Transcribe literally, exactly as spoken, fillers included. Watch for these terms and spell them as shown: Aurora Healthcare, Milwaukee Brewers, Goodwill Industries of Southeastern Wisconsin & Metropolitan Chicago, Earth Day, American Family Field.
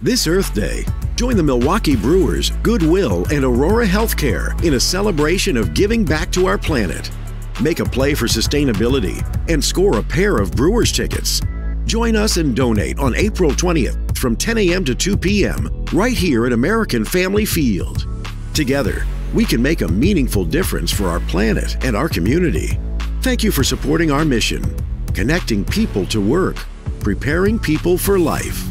This Earth Day, join the Milwaukee Brewers, Goodwill, and Aurora Healthcare in a celebration of giving back to our planet. Make a play for sustainability and score a pair of Brewers tickets. Join us and donate on April twentieth from ten A M to two P M right here at American Family Field. Together, we can make a meaningful difference for our planet and our community. Thank you for supporting our mission, connecting people to work, preparing people for life.